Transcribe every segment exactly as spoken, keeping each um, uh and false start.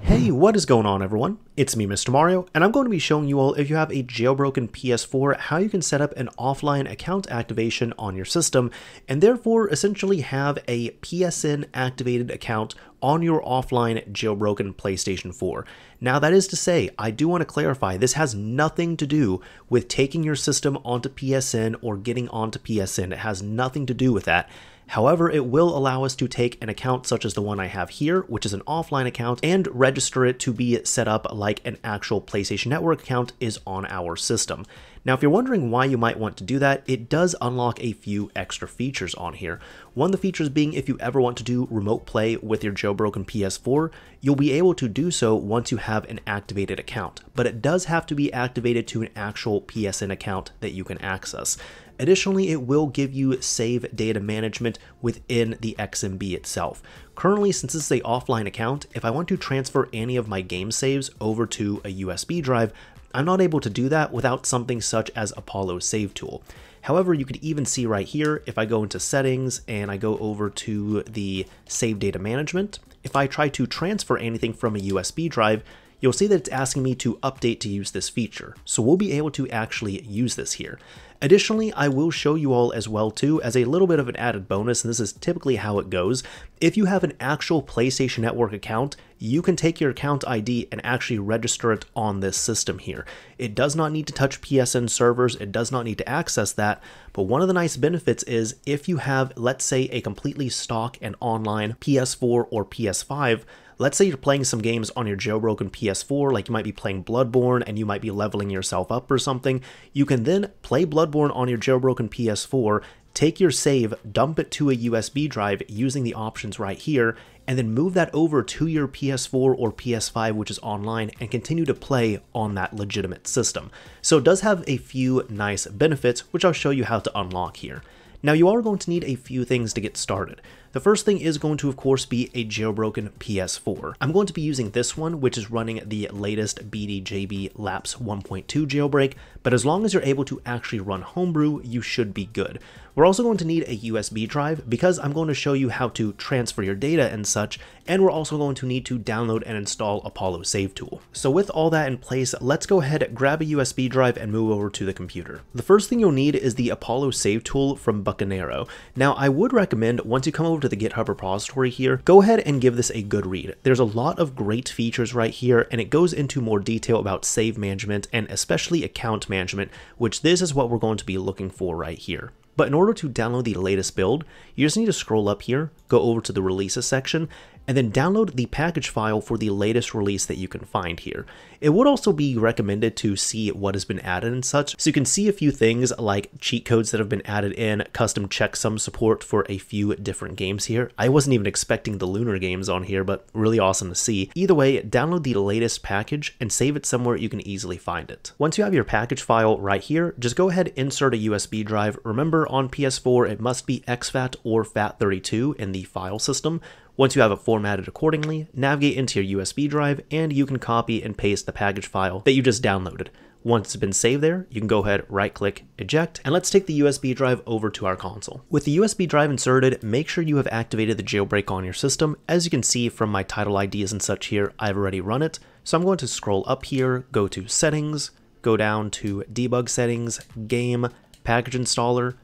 Hey, what is going on everyone? It's me, Mister Mario, and I'm going to be showing you all, if you have a jailbroken P S four, how you can set up an offline account activation on your system, and therefore essentially have a P S N activated account on your offline jailbroken PlayStation four. Now that is to say, I do want to clarify, this has nothing to do with taking your system onto P S N or getting onto P S N. It has nothing to do with that. However, it will allow us to take an account such as the one I have here, which is an offline account, and register it to be set up like an actual PlayStation Network account is on our system. Now, if you're wondering why you might want to do that, it does unlock a few extra features on here. One of the features being, if you ever want to do remote play with your jailbroken P S four, you'll be able to do so once you have an activated account, but it does have to be activated to an actual P S N account that you can access. Additionally, it will give you save data management within the X M B itself. Currently, since this is an offline account, if I want to transfer any of my game saves over to a U S B drive, I'm not able to do that without something such as Apollo Save Tool. However, you could even see right here, if I go into settings and I go over to the save data management, if I try to transfer anything from a U S B drive, you'll see that it's asking me to update to use this feature. So we'll be able to actually use this here. Additionally, I will show you all as well too, as a little bit of an added bonus, and this is typically how it goes. If you have an actual PlayStation Network account, you can take your account I D and actually register it on this system here. It does not need to touch P S N servers, it does not need to access that, but one of the nice benefits is if you have, let's say, a completely stock and online P S four or P S five, let's say you're playing some games on your jailbroken P S four, like you might be playing Bloodborne and you might be leveling yourself up or something, you can then play Bloodborne on your jailbroken P S four, take your save, dump it to a U S B drive using the options right here, and then move that over to your P S four or P S five, which is online, and continue to play on that legitimate system. So it does have a few nice benefits, which I'll show you how to unlock here. Now you are going to need a few things to get started. The first thing is going to, of course, be a jailbroken P S four. I'm going to be using this one, which is running the latest B D J B Lapse one point two jailbreak, but as long as you're able to actually run Homebrew, you should be good. We're also going to need a U S B drive because I'm going to show you how to transfer your data and such, and we're also going to need to download and install Apollo Save Tool. So with all that in place, let's go ahead, grab a U S B drive and move over to the computer. The first thing you'll need is the Apollo Save Tool from Bucanero. Now I would recommend, once you come over to the GitHub repository here, go ahead and give this a good read. There's a lot of great features right here, and it goes into more detail about save management and especially account management, which this is what we're going to be looking for right here. But in order to download the latest build, you just need to scroll up here, go over to the releases section, and then download the package file for the latest release that you can find here. It would also be recommended to see what has been added and such, so you can see a few things like cheat codes that have been added in, custom checksum support for a few different games here. I wasn't even expecting the Lunar games on here, but really awesome to see. Either way, download the latest package and save it somewhere you can easily find it. Once you have your package file right here, just go ahead, insert a U S B drive. Remember, on P S four, it must be X FAT or FAT thirty-two in the file system. Once you have it formatted accordingly, navigate into your U S B drive and you can copy and paste the package file that you just downloaded. Once it's been saved there, you can go ahead, right click, eject, and let's take the U S B drive over to our console. With the U S B drive inserted, make sure you have activated the jailbreak on your system. As you can see from my title I Ds and such here, I've already run it. So I'm going to scroll up here, go to settings, go down to debug settings, game, package installer,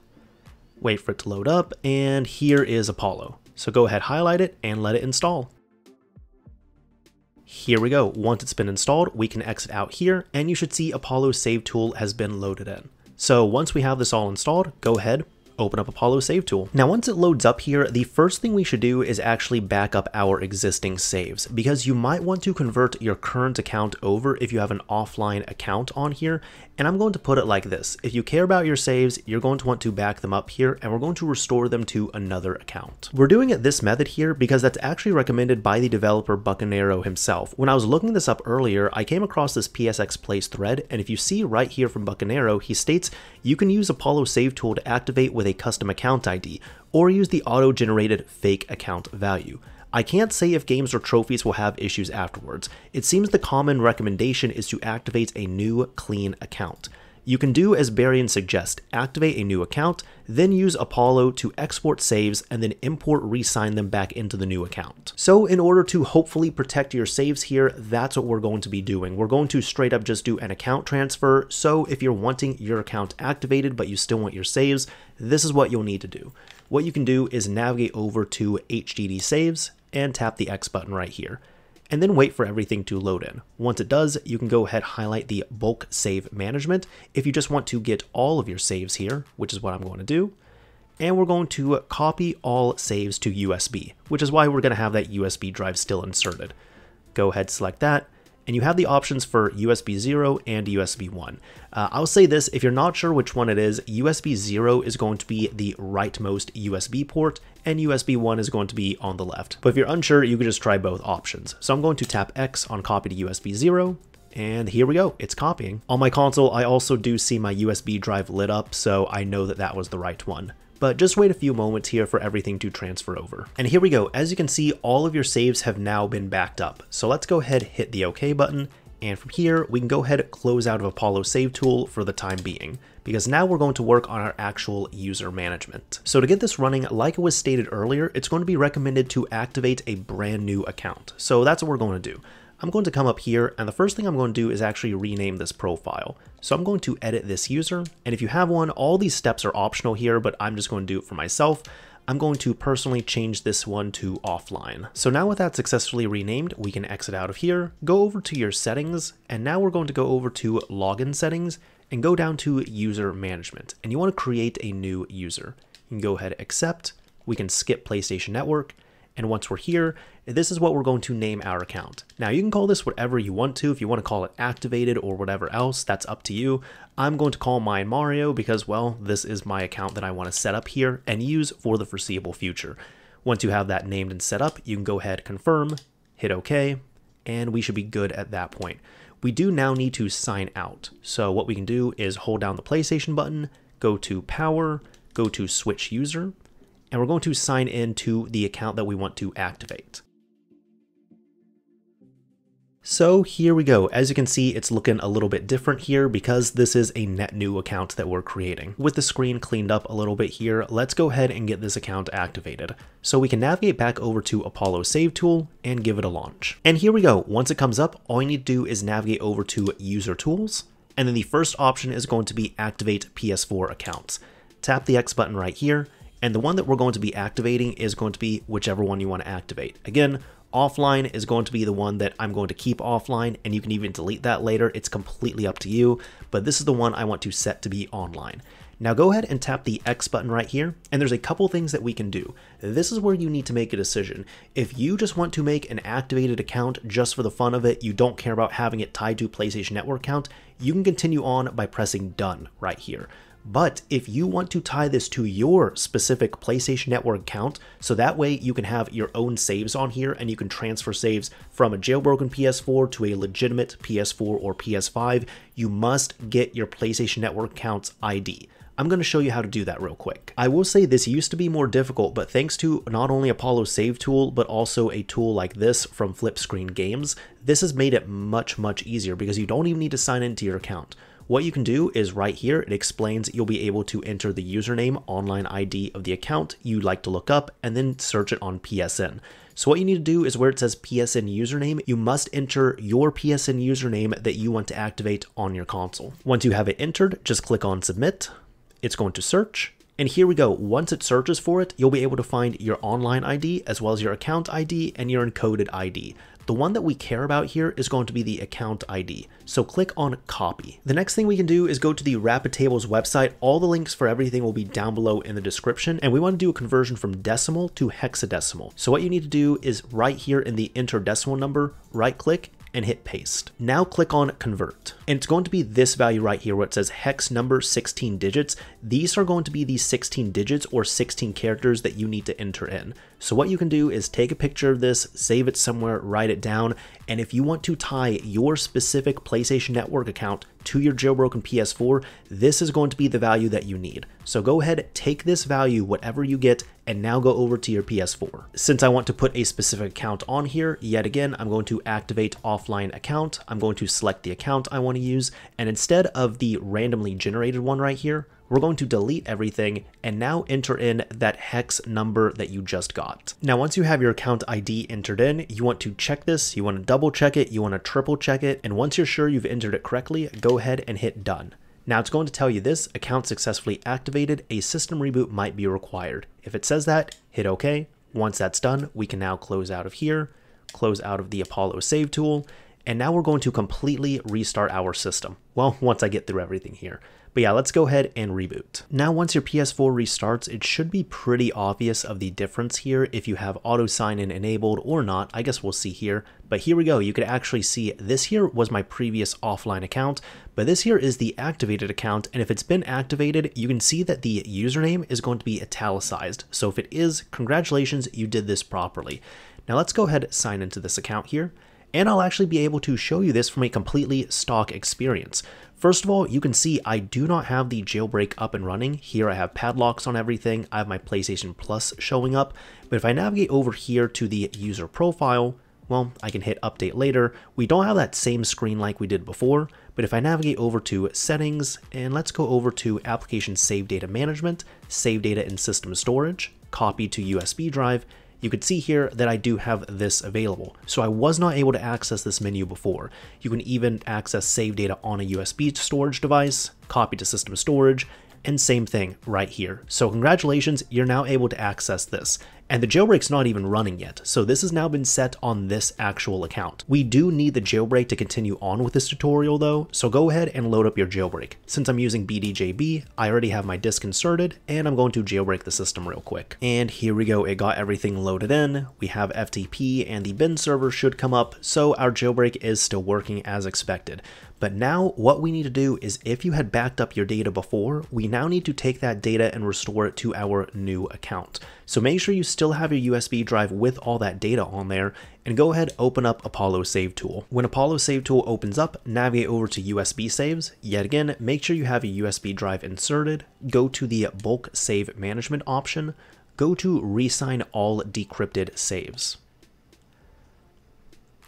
wait for it to load up, and here is Apollo. So go ahead, highlight it and let it install. Here we go. Once it's been installed, we can exit out here and you should see Apollo Save Tool has been loaded in. So once we have this all installed, go ahead, open up Apollo Save Tool. Now, once it loads up here, the first thing we should do is actually back up our existing saves, because you might want to convert your current account over if you have an offline account on here. And I'm going to put it like this. If you care about your saves, you're going to want to back them up here and we're going to restore them to another account. We're doing it this method here because that's actually recommended by the developer Bucanero himself. When I was looking this up earlier, I came across this P S X Plays thread. And if you see right here from Bucanero, he states you can use Apollo Save Tool to activate with a custom account I D or use the auto-generated fake account value. I can't say if games or trophies will have issues afterwards. It seems the common recommendation is to activate a new clean account. You can do as Barian suggests, activate a new account, then use Apollo to export saves and then import re-sign them back into the new account. So in order to hopefully protect your saves here, that's what we're going to be doing. We're going to straight up just do an account transfer. So if you're wanting your account activated but you still want your saves, this is what you'll need to do. What you can do is navigate over to H D D Saves and tap the X button right here, and then wait for everything to load in. Once it does, you can go ahead and highlight the bulk save management if you just want to get all of your saves here, which is what I'm going to do. And we're going to copy all saves to U S B, which is why we're going to have that U S B drive still inserted. Go ahead, select that. And you have the options for U S B zero and U S B one. Uh, I'll say this, if you're not sure which one it is, U S B zero is going to be the rightmost U S B port, and U S B one is going to be on the left. But if you're unsure, you can just try both options. So I'm going to tap X on copy to U S B zero, and here we go, it's copying. On my console, I also do see my U S B drive lit up, so I know that that was the right one. But just wait a few moments here for everything to transfer over. And here we go. As you can see, all of your saves have now been backed up. So let's go ahead, hit the OK button. And from here, we can go ahead and close out of Apollo Save Tool for the time being, because now we're going to work on our actual user management. So to get this running, like it was stated earlier, it's going to be recommended to activate a brand new account. So that's what we're going to do. I'm going to come up here, and the first thing I'm going to do is actually rename this profile. So I'm going to edit this user, and if you have one, all these steps are optional here, but I'm just going to do it for myself. I'm going to personally change this one to offline. So now with that successfully renamed, we can exit out of here, go over to your settings, and now we're going to go over to login settings and go down to user management, and you want to create a new user. You can go ahead and accept. We can skip PlayStation Network. And once we're here, this is what we're going to name our account. Now you can call this whatever you want to. If you want to call it activated or whatever else, that's up to you. I'm going to call mine Mario because, well, this is my account that I want to set up here and use for the foreseeable future. Once you have that named and set up, you can go ahead, confirm, hit OK, and we should be good at that point. We do now need to sign out. So what we can do is hold down the PlayStation button, go to power, go to switch user, and we're going to sign in to the account that we want to activate. So here we go. As you can see, it's looking a little bit different here because this is a net new account that we're creating. With the screen cleaned up a little bit here, let's go ahead and get this account activated. So we can navigate back over to Apollo Save Tool and give it a launch. And here we go. Once it comes up, all you need to do is navigate over to User Tools. And then the first option is going to be Activate P S four Accounts. Tap the X button right here. And the one that we're going to be activating is going to be whichever one you want to activate. Again, offline is going to be the one that I'm going to keep offline, and you can even delete that later. It's completely up to you, but this is the one I want to set to be online. Now go ahead and tap the X button right here, and there's a couple things that we can do. This is where you need to make a decision. If you just want to make an activated account just for the fun of it, you don't care about having it tied to a PlayStation Network account, you can continue on by pressing Done right here. But if you want to tie this to your specific PlayStation Network account, so that way you can have your own saves on here and you can transfer saves from a jailbroken P S four to a legitimate P S four or P S five, you must get your PlayStation Network account's I D. I'm going to show you how to do that real quick. I will say this used to be more difficult, but thanks to not only Apollo Save Tool, but also a tool like this from Flip Screen Games, this has made it much, much easier because you don't even need to sign into your account. What you can do is right here, it explains you'll be able to enter the username, online I D of the account you'd like to look up, and then search it on P S N. So what you need to do is where it says P S N username, you must enter your P S N username that you want to activate on your console. Once you have it entered, just click on submit. It's going to search. And here we go. Once it searches for it, you'll be able to find your online I D as well as your account I D and your encoded I D. The one that we care about here is going to be the account I D. So click on copy. The next thing we can do is go to the RapidTables website. All the links for everything will be down below in the description. And we want to do a conversion from decimal to hexadecimal. So what you need to do is right here in the enter decimal number, right click and hit paste. Now click on convert. And it's going to be this value right here where it says hex number sixteen digits. These are going to be the sixteen digits or sixteen characters that you need to enter in. So what you can do is take a picture of this, save it somewhere, write it down. And if you want to tie your specific PlayStation Network account to your jailbroken P S four, this is going to be the value that you need. So go ahead, take this value, whatever you get, and now go over to your P S four. Since I want to put a specific account on here, yet again, I'm going to activate offline account. I'm going to select the account I want want to use, and instead of the randomly generated one right here, we're going to delete everything and now enter in that hex number that you just got. Now, once you have your account I D entered in, you want to check this, you want to double check it, you want to triple check it, and once you're sure you've entered it correctly, go ahead and hit done. Now it's going to tell you this, account successfully activated, a system reboot might be required. If it says that, hit OK. Once that's done, we can now close out of here, close out of the Apollo Save Tool, and now we're going to completely restart our system. Well, once I get through everything here. But yeah, let's go ahead and reboot. Now, once your P S four restarts, it should be pretty obvious of the difference here if you have auto sign-in enabled or not. I guess we'll see here. But here we go. You could actually see this here was my previous offline account, but this here is the activated account. And if it's been activated, you can see that the username is going to be italicized. So if it is, congratulations, you did this properly. Now let's go ahead and sign into this account here. And I'll actually be able to show you this from a completely stock experience. First of all, you can see I do not have the jailbreak up and running. Here I have padlocks on everything. I have my PlayStation Plus showing up. But if I navigate over here to the user profile, well, I can hit update later. We don't have that same screen like we did before. But if I navigate over to settings, and let's go over to application save data management, save data in system storage, copy to U S B drive, you can see here that I do have this available. So I was not able to access this menu before. You can even access save data on a U S B storage device, copy to system storage, and same thing right here. So congratulations, you're now able to access this. And the jailbreak's not even running yet, so this has now been set on this actual account. We do need the jailbreak to continue on with this tutorial though, so go ahead and load up your jailbreak. Since I'm using B D J B, I already have my disk inserted, and I'm going to jailbreak the system real quick. And here we go, it got everything loaded in. We have F T P, and the bin server should come up, so our jailbreak is still working as expected. But now what we need to do is, if you had backed up your data before, we now need to take that data and restore it to our new account. So make sure you still have your U S B drive with all that data on there, and go ahead, open up Apollo Save Tool. When Apollo Save Tool opens up, navigate over to U S B saves. Yet again, make sure you have your U S B drive inserted, go to the bulk save management option, go to resign all decrypted saves.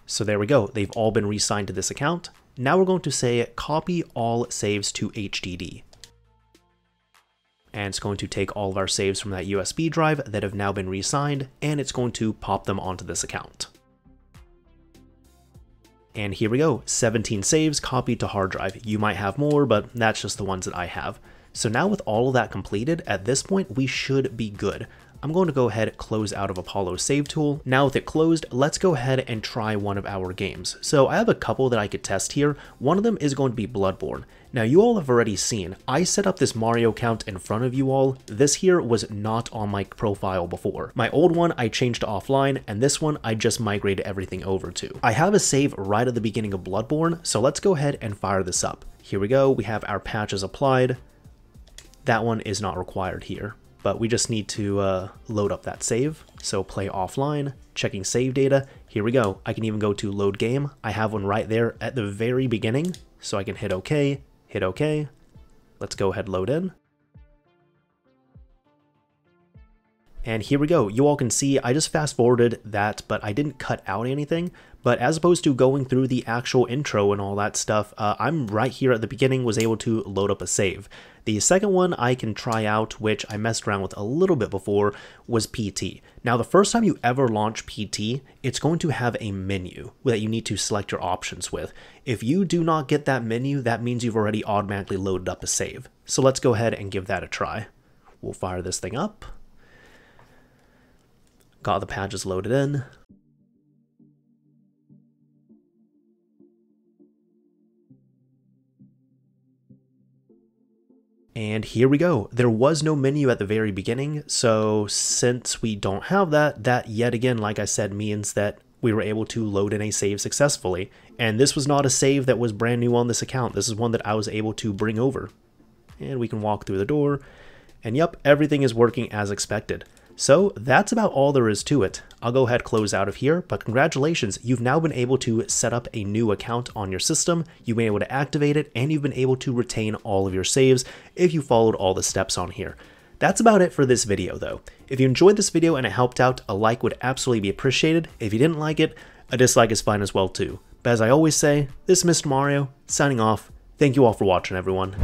So there we go, they've all been resigned to this account. Now we're going to say copy all saves to H D D. And it's going to take all of our saves from that U S B drive that have now been re-signed, and it's going to pop them onto this account. And here we go, seventeen saves copied to hard drive. You might have more, but that's just the ones that I have. So now with all of that completed, at this point, we should be good. I'm going to go ahead and close out of Apollo Save Tool. Now with it closed, let's go ahead and try one of our games. So I have a couple that I could test here. One of them is going to be Bloodborne. Now you all have already seen, I set up this Mario account in front of you all. This here was not on my profile before. My old one I changed to offline, and this one I just migrated everything over to. I have a save right at the beginning of Bloodborne, so let's go ahead and fire this up. Here we go, we have our patches applied. That one is not required here, but we just need to uh, load up that save. So play offline, checking save data. Here we go. I can even go to load game. I have one right there at the very beginning, so I can hit okay, hit okay. Let's go ahead, load in. And here we go. You all can see I just fast forwarded that, but I didn't cut out anything. But as opposed to going through the actual intro and all that stuff, uh, I'm right here at the beginning was able to load up a save. The second one I can try out, which I messed around with a little bit before, was P T. Now, the first time you ever launch P T, it's going to have a menu that you need to select your options with. If you do not get that menu, that means you've already automatically loaded up a save. So let's go ahead and give that a try. We'll fire this thing up. Got the patches loaded in. And here we go. There was no menu at the very beginning, so since we don't have that, that yet again, like I said, means that we were able to load in a save successfully. And this was not a save that was brand new on this account. This is one that I was able to bring over. And we can walk through the door. And yep, everything is working as expected. So that's about all there is to it. I'll go ahead and close out of here, but congratulations, you've now been able to set up a new account on your system, you've been able to activate it, and you've been able to retain all of your saves if you followed all the steps on here. That's about it for this video though. If you enjoyed this video and it helped out, a like would absolutely be appreciated. If you didn't like it, a dislike is fine as well too. But as I always say, this is Mister Mario, signing off. Thank you all for watching, everyone.